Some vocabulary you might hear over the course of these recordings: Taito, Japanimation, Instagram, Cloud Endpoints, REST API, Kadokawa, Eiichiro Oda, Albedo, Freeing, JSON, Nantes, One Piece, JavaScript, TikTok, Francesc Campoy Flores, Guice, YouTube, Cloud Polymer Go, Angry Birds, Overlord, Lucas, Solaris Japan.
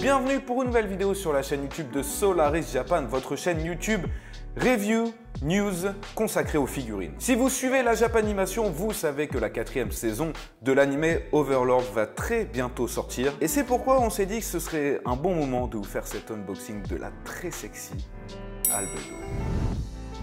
bienvenue pour une nouvelle vidéo sur la chaîne YouTube de Solaris Japan, votre chaîne YouTube Review News consacrée aux figurines. Si vous suivez la Japanimation, vous savez que la 4e saison de l'anime Overlord va très bientôt sortir. Et c'est pourquoi on s'est dit que ce serait un bon moment de vous faire cet unboxing de la très sexy Albedo.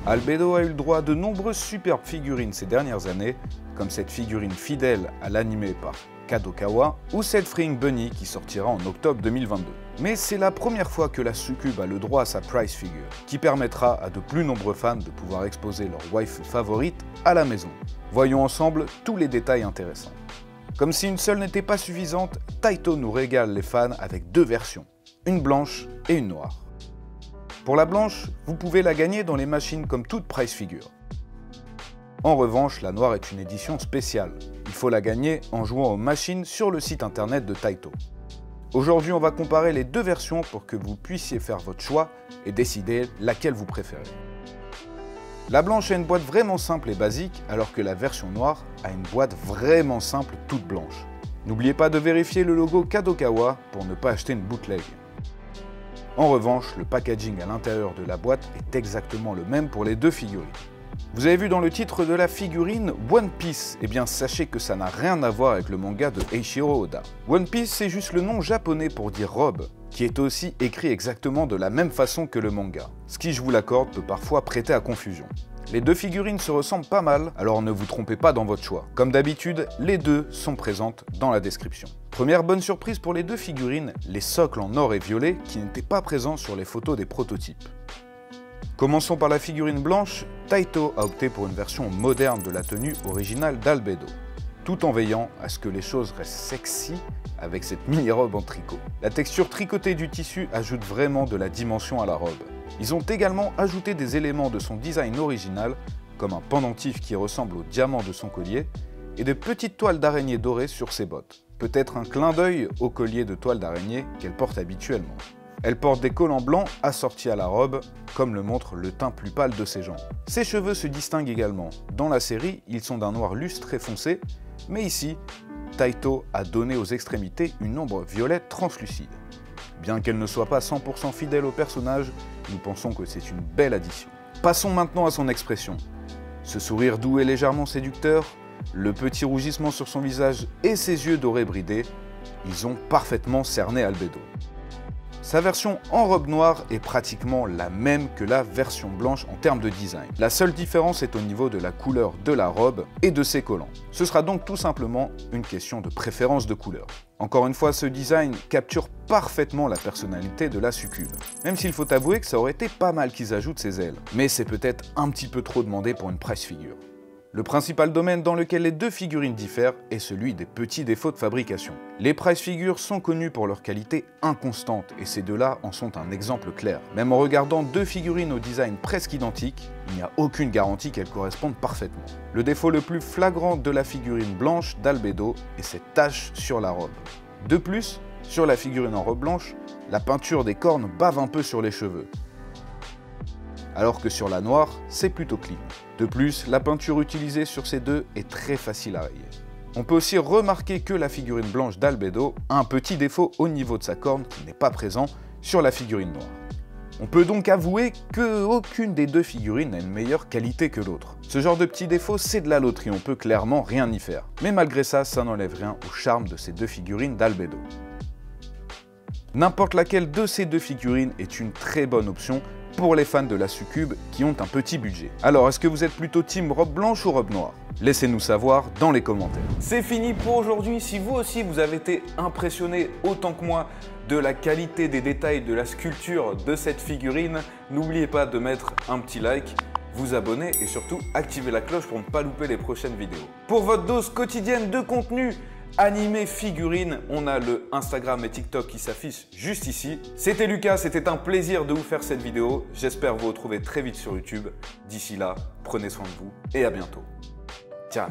Albedo a eu le droit à de nombreuses superbes figurines ces dernières années, comme cette figurine fidèle à l'anime par Kadokawa ou cette Freeing Bunny qui sortira en octobre 2022. Mais c'est la première fois que la succube a le droit à sa prize figure, qui permettra à de plus nombreux fans de pouvoir exposer leur waifu favorite à la maison. Voyons ensemble tous les détails intéressants. Comme si une seule n'était pas suffisante, Taito nous régale les fans avec deux versions, une blanche et une noire. Pour la blanche, vous pouvez la gagner dans les machines comme toute prize figure. En revanche, la noire est une édition spéciale. Il faut la gagner en jouant aux machines sur le site internet de Taito. Aujourd'hui, on va comparer les deux versions pour que vous puissiez faire votre choix et décider laquelle vous préférez. La blanche a une boîte vraiment simple et basique, alors que la version noire a une boîte vraiment simple toute blanche. N'oubliez pas de vérifier le logo Kadokawa pour ne pas acheter une bootleg. En revanche, le packaging à l'intérieur de la boîte est exactement le même pour les deux figurines. Vous avez vu dans le titre de la figurine One Piece, eh bien sachez que ça n'a rien à voir avec le manga de Eiichiro Oda. One Piece, c'est juste le nom japonais pour dire robe, qui est aussi écrit exactement de la même façon que le manga, ce qui, je vous l'accorde, peut parfois prêter à confusion. Les deux figurines se ressemblent pas mal, alors ne vous trompez pas dans votre choix. Comme d'habitude, les deux sont présentes dans la description. Première bonne surprise pour les deux figurines, les socles en or et violet qui n'étaient pas présents sur les photos des prototypes. Commençons par la figurine blanche, Taito a opté pour une version moderne de la tenue originale d'Albedo, tout en veillant à ce que les choses restent sexy avec cette mini-robe en tricot. La texture tricotée du tissu ajoute vraiment de la dimension à la robe. Ils ont également ajouté des éléments de son design original, comme un pendentif qui ressemble au diamant de son collier, et des petites toiles d'araignée dorées sur ses bottes. Peut-être un clin d'œil au collier de toile d'araignée qu'elle porte habituellement. Elle porte des collants blancs assortis à la robe, comme le montre le teint plus pâle de ses jambes. Ses cheveux se distinguent également. Dans la série, ils sont d'un noir lustré foncé, mais ici, Taito a donné aux extrémités une ombre violette translucide. Bien qu'elle ne soit pas 100% fidèle au personnage, nous pensons que c'est une belle addition. Passons maintenant à son expression. Ce sourire doux et légèrement séducteur, le petit rougissement sur son visage et ses yeux dorés bridés, ils ont parfaitement cerné Albedo. Sa version en robe noire est pratiquement la même que la version blanche en termes de design. La seule différence est au niveau de la couleur de la robe et de ses collants. Ce sera donc tout simplement une question de préférence de couleur. Encore une fois, ce design capture parfaitement la personnalité de la succube. Même s'il faut avouer que ça aurait été pas mal qu'ils ajoutent ses ailes. Mais c'est peut-être un petit peu trop demandé pour une prize figure. Le principal domaine dans lequel les deux figurines diffèrent est celui des petits défauts de fabrication. Les prize figures sont connues pour leur qualité inconstante et ces deux-là en sont un exemple clair. Même en regardant deux figurines au design presque identique, il n'y a aucune garantie qu'elles correspondent parfaitement. Le défaut le plus flagrant de la figurine blanche d'Albedo est cette tache sur la robe. De plus, sur la figurine en robe blanche, la peinture des cornes bave un peu sur les cheveux, alors que sur la noire, c'est plutôt clean. De plus, la peinture utilisée sur ces deux est très facile à rayer. On peut aussi remarquer que la figurine blanche d'Albedo a un petit défaut au niveau de sa corne qui n'est pas présent sur la figurine noire. On peut donc avouer qu'aucune des deux figurines n'a une meilleure qualité que l'autre. Ce genre de petit défaut, c'est de la loterie, on peut clairement rien y faire. Mais malgré ça, ça n'enlève rien au charme de ces deux figurines d'Albedo. N'importe laquelle de ces deux figurines est une très bonne option pour les fans de la succube qui ont un petit budget. Alors, est-ce que vous êtes plutôt team robe blanche ou robe noire? Laissez-nous savoir dans les commentaires. C'est fini pour aujourd'hui. Si vous aussi vous avez été impressionné autant que moi de la qualité des détails de la sculpture de cette figurine, n'oubliez pas de mettre un petit like, vous abonner et surtout activer la cloche pour ne pas louper les prochaines vidéos. Pour votre dose quotidienne de contenu animé figurine, on a le Instagram et TikTok qui s'affichent juste ici. C'était Lucas, c'était un plaisir de vous faire cette vidéo. J'espère vous retrouver très vite sur YouTube. D'ici là, prenez soin de vous et à bientôt. Ciao.